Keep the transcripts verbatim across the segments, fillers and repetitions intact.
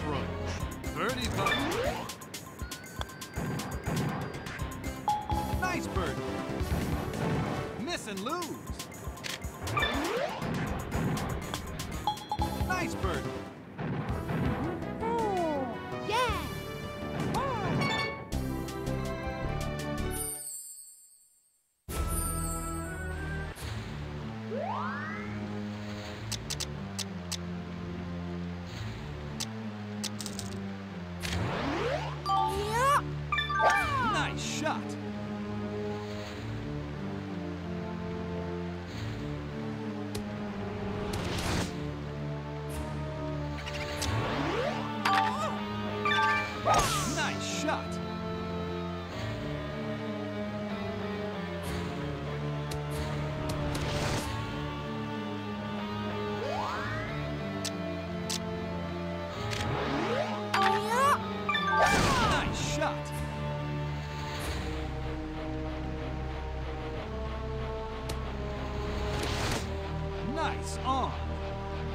brunch. Birdie bunch. Nice birdie. Miss and lose. Nice birdie.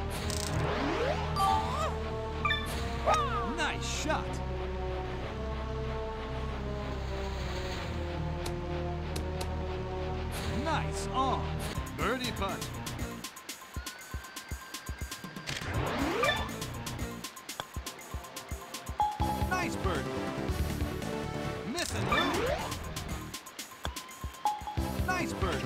Nice on. Nice shot. Nice on. Birdie putt. Nice birdie. Miss and lose. Nice birdie. Nice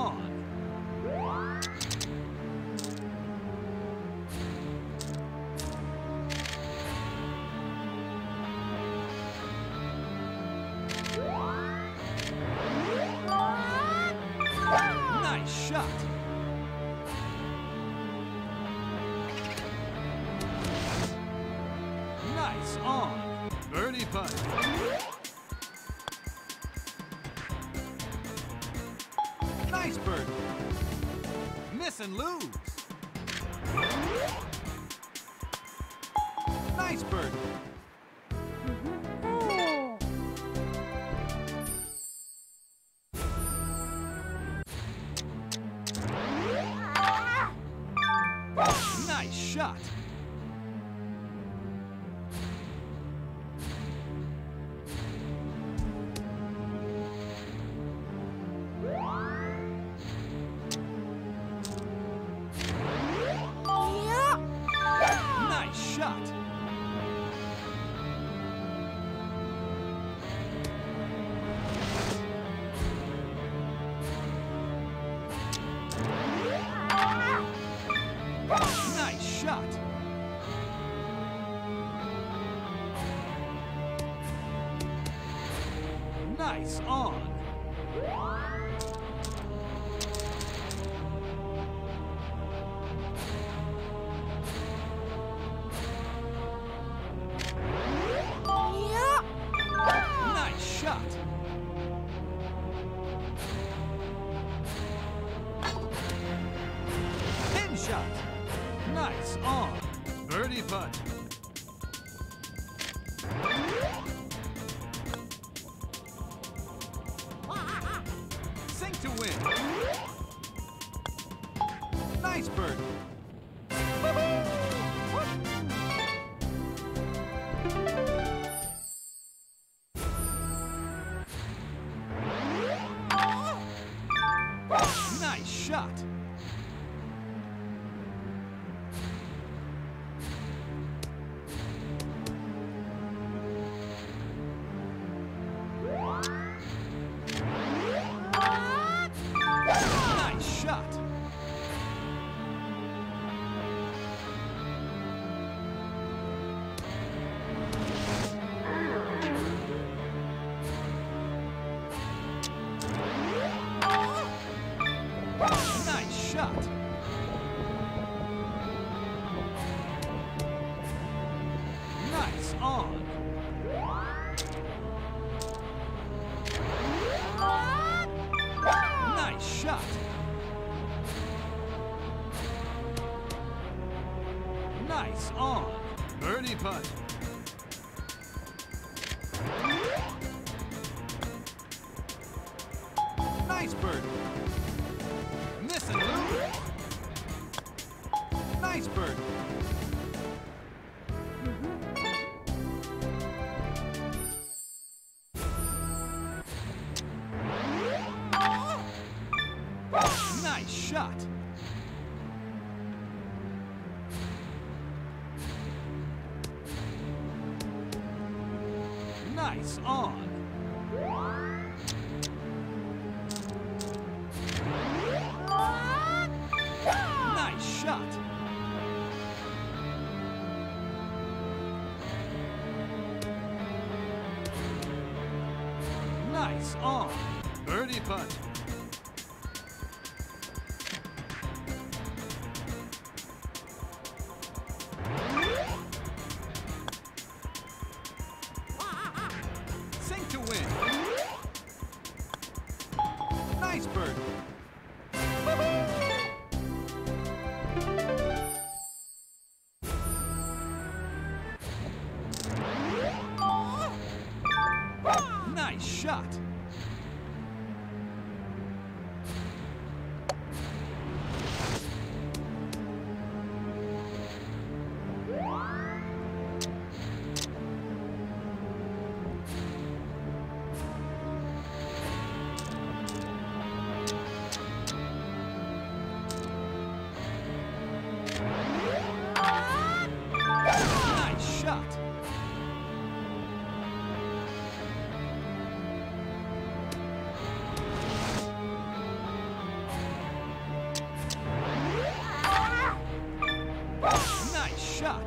on. Nice shot. Nice on. Birdie putt. Nice bird. Miss and lose. Nice bird. Oh. Nice shot. Nice shot. Nice on. Nice shot. Pin shot. Nice on. Birdie putt. To win. Nice bird. Nice shot. Nice shot. Nice on. Nice shot. Nice on. Birdie putt. Nice bird. Missing, Lou. Nice bird. Nice shot. Nice on. Shot. Nice on. Birdie putt. Sink to win. Nice bird. Nice shot. Nice shot. Shot. Nice shot.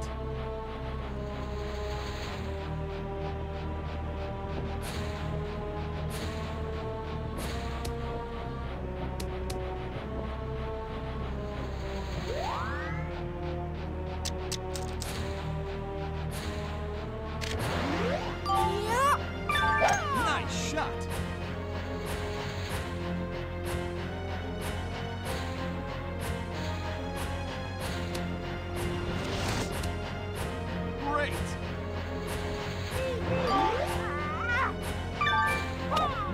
great.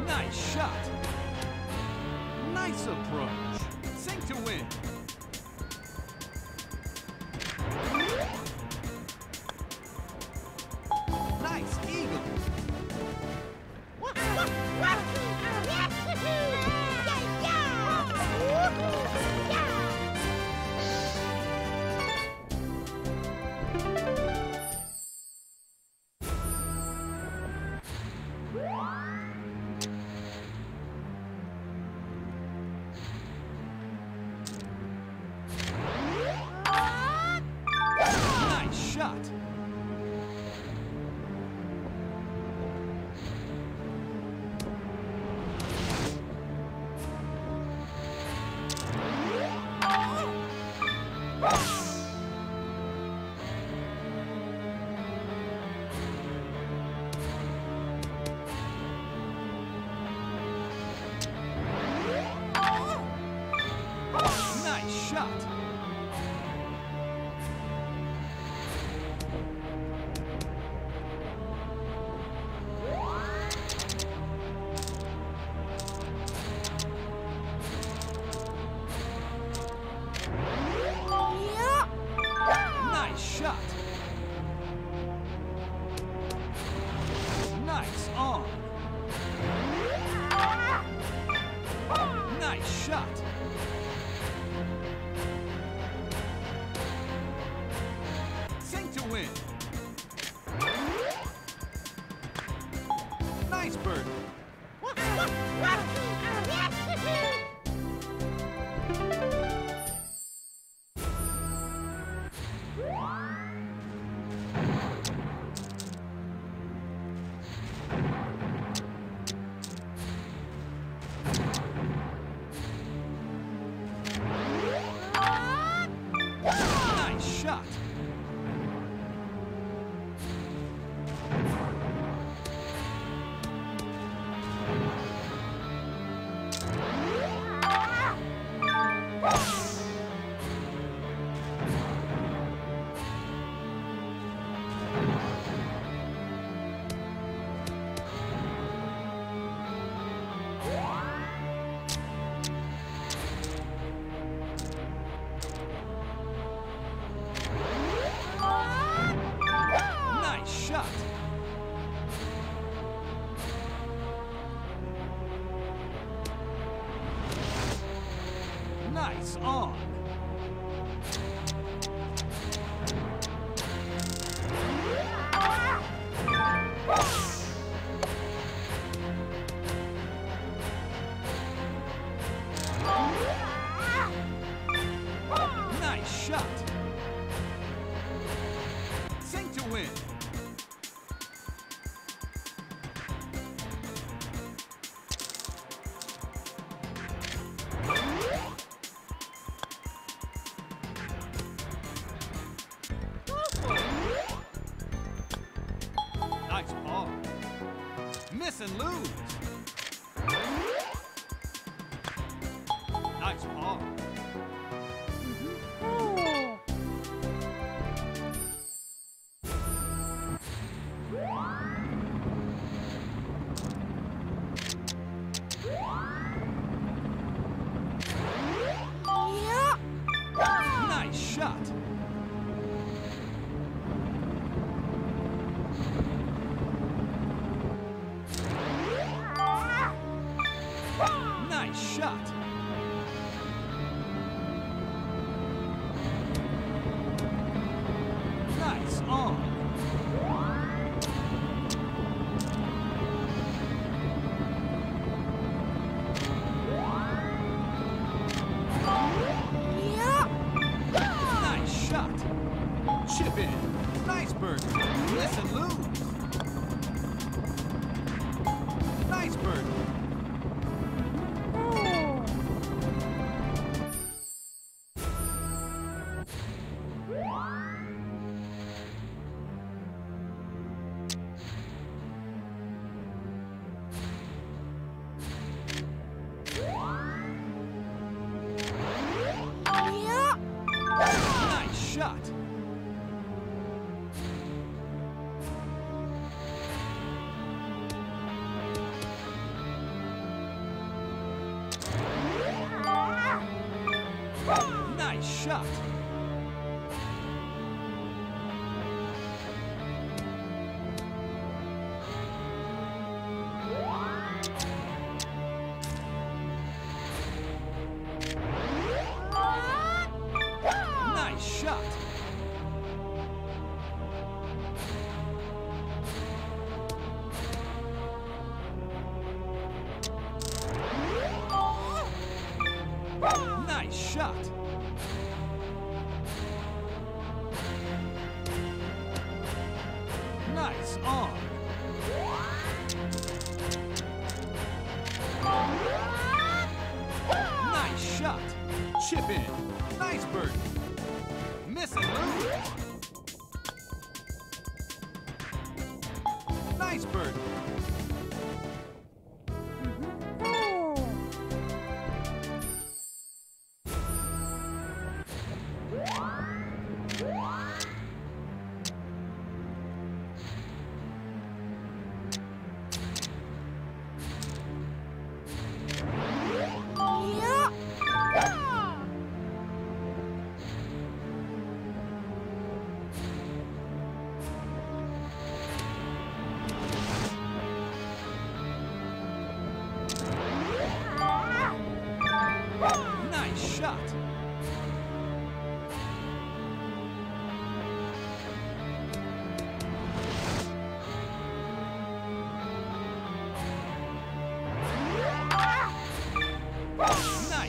Nice shot. Nice approach. Sink to win. Nice eagle. And lose. Nice ball. Nice shot. Nice shot. shot. Nice shot. Nice shot. Nice arm. Nice shot. Chip in. Nice birdie. Missing. Nice birdie. Shot.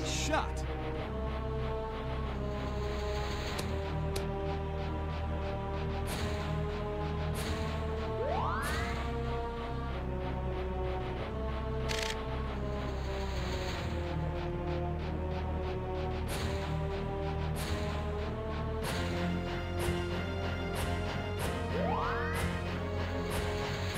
Shot. Nice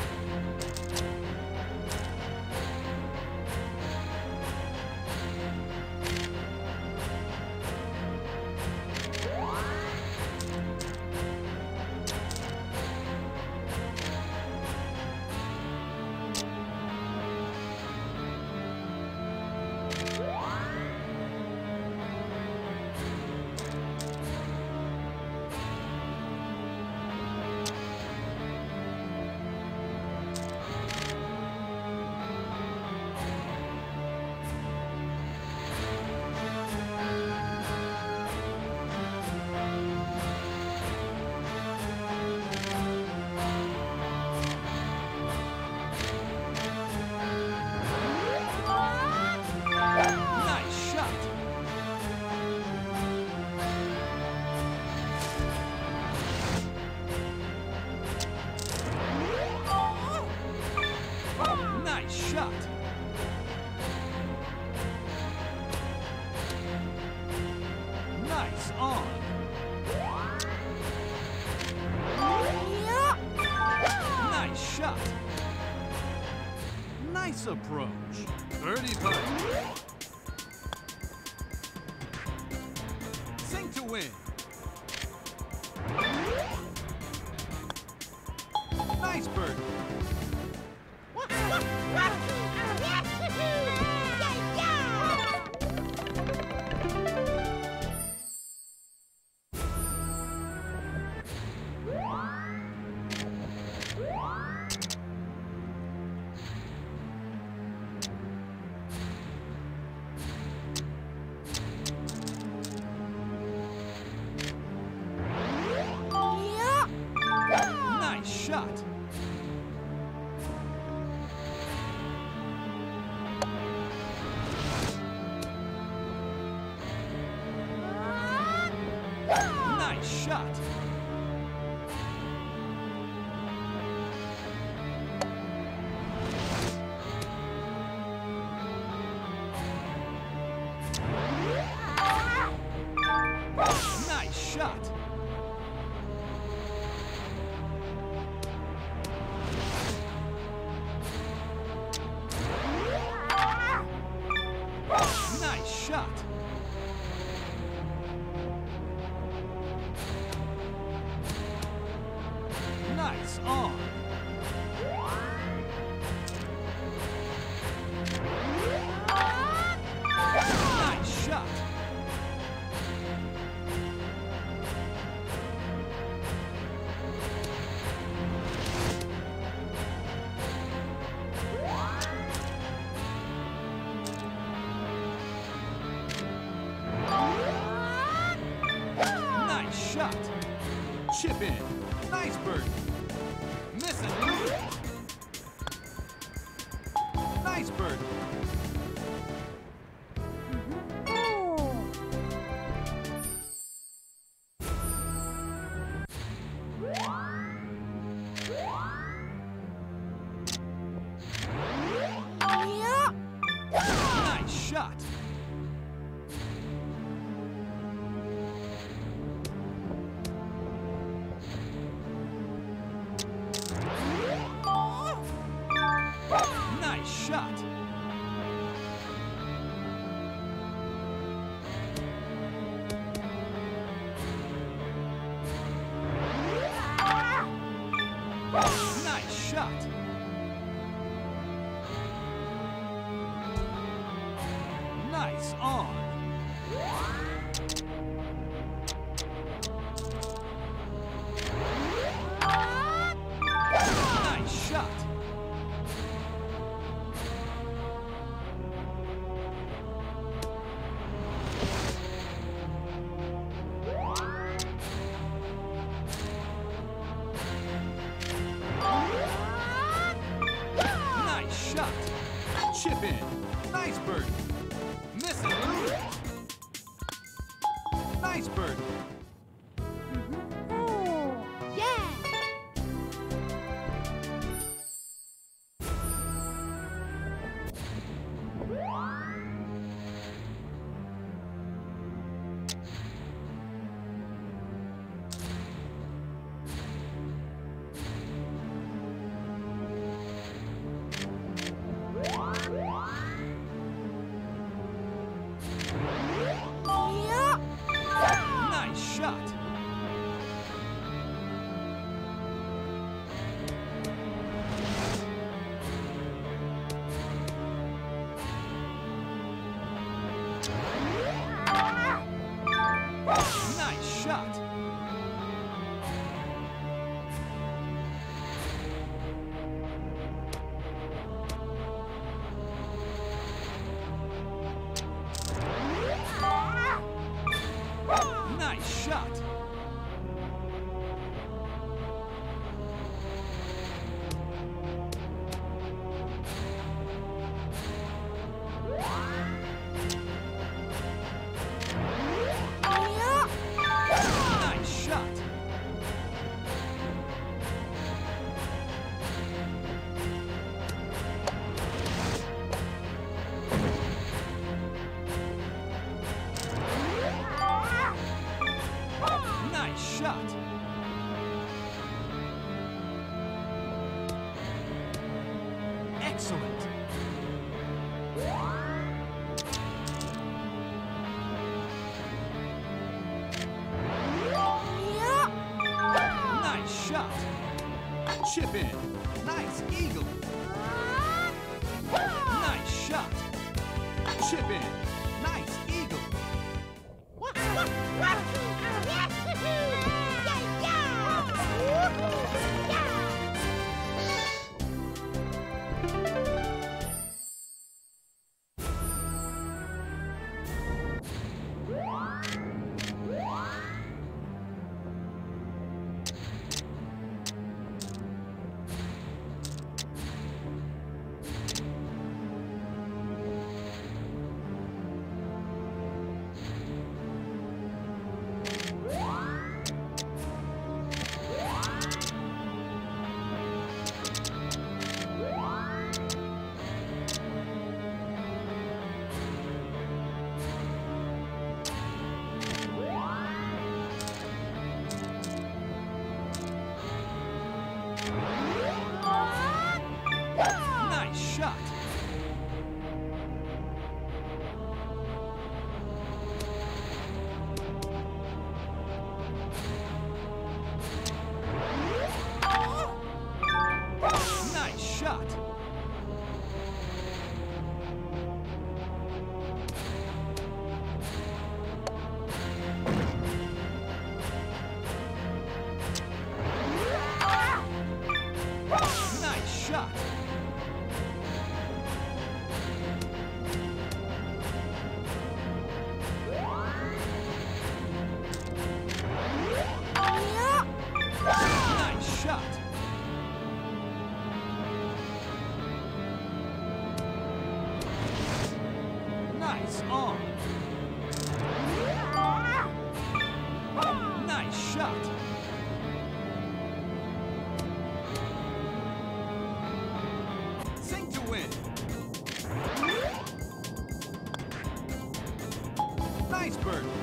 on. Nice shot. Nice approach. Birdie putt. Sink to win. Nice birdie. Nice shot. Nice shot. Nice shot. Nice shot. Nice on. Nice shot. Nice bird. Missing. Nice bird. Chip in. Nice eagle. Nice shot. Chip in. Nice eagle. Woo! shot. Nice arm. Nice shot. Sink to win. Nice bird.